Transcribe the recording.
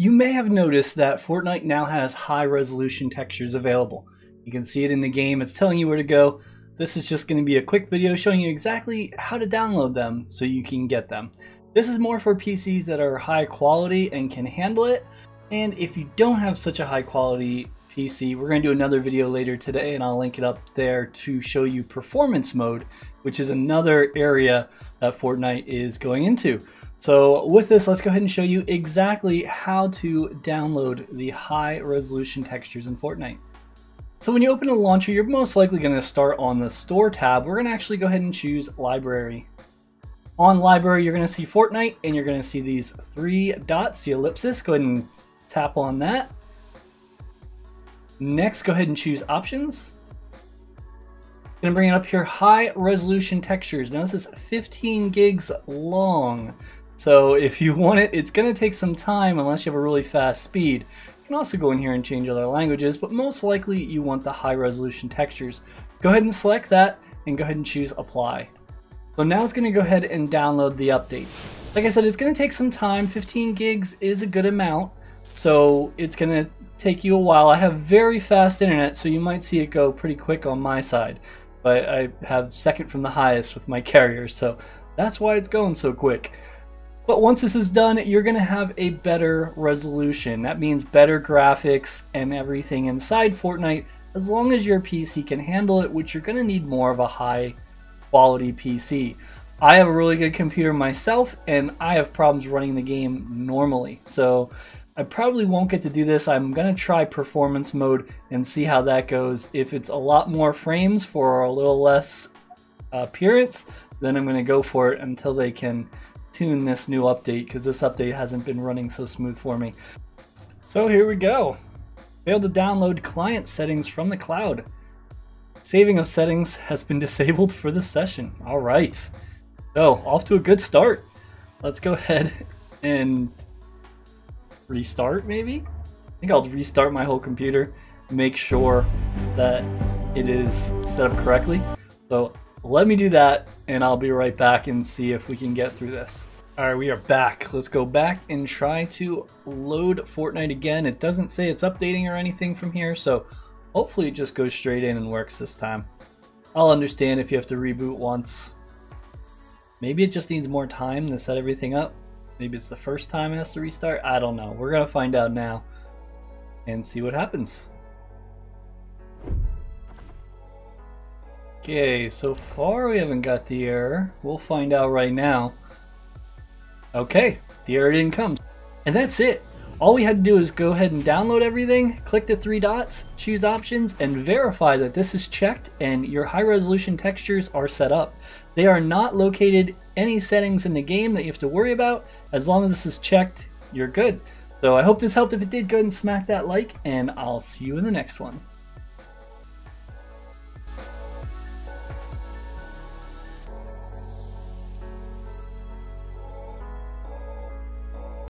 You may have noticed that Fortnite now has high-resolution textures available. You can see it in the game, it's telling you where to go. This is just going to be a quick video showing you exactly how to download them so you can get them. This is more for PCs that are high quality and can handle it. And if you don't have such a high quality PC, we're going to do another video later today and I'll link it up there to show you performance mode, which is another area that Fortnite is going into. So with this, let's go ahead and show you exactly how to download the high resolution textures in Fortnite. So when you open a launcher, you're most likely going to start on the Store tab. We're going to actually go ahead and choose Library. On Library, you're going to see Fortnite and you're going to see these three dots, the ellipsis. Go ahead and tap on that. Next, go ahead and choose Options. I'm going to bring it up here, High Resolution Textures. Now this is 15 gigs long. So if you want it, it's going to take some time unless you have a really fast speed. You can also go in here and change other languages, but most likely you want the high resolution textures. Go ahead and select that and go ahead and choose Apply. So now it's going to go ahead and download the update. Like I said, it's going to take some time. 15 gigs is a good amount. So it's going to take you a while. I have very fast internet, so you might see it go pretty quick on my side. But I have second from the highest with my carrier, so that's why it's going so quick. But once this is done, you're going to have a better resolution. That means better graphics and everything inside Fortnite, as long as your PC can handle it, which you're going to need more of a high quality PC. I have a really good computer myself, and I have problems running the game normally. So I probably won't get to do this. I'm going to try performance mode and see how that goes. If it's a lot more frames for a little less appearance, then I'm going to go for it until they can tune this new update, because this update hasn't been running so smooth for me. So here we go. Failed to download client settings from the cloud. Saving of settings has been disabled for this session. All right, so off to a good start. Let's go ahead and restart maybe. I think I'll restart my whole computer, make sure that it is set up correctly. So let me do that and I'll be right back and see if we can get through this. All right, we are back. Let's go back and try to load Fortnite again. It doesn't say it's updating or anything from here, so hopefully it just goes straight in and works this time. I'll understand if you have to reboot once. Maybe it just needs more time to set everything up. Maybe it's the first time it has to restart. I don't know. We're gonna find out now and see what happens. Okay, so far we haven't got the error. We'll find out right now. Okay, the error didn't come. And that's it. All we had to do is go ahead and download everything, click the three dots, choose options, and verify that this is checked and your high resolution textures are set up. They are not located any settings in the game that you have to worry about. As long as this is checked, you're good. So I hope this helped. If it did, go ahead and smack that like, and I'll see you in the next one.